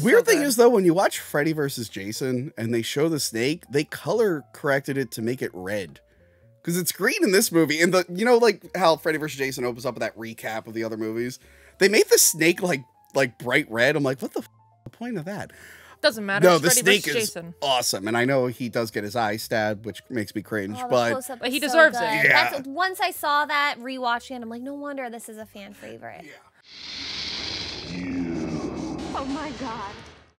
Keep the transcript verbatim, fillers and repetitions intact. The weird so thing is, though, when you watch Freddy versus. Jason and they show the snake, they color corrected it to make it red. Because it's green in this movie. And, the you know, like how Freddy versus. Jason opens up with that recap of the other movies? They made the snake, like, like bright red. I'm like, what the f the point of that? Doesn't matter. No, the snake is Jason. Awesome, and I know he does get his eye stabbed, which makes me cringe. Oh, but, but he so deserves good. it. Yeah. That's, once I saw that rewatching it, I'm like, no wonder this is a fan favorite. Yeah. You. Oh my God.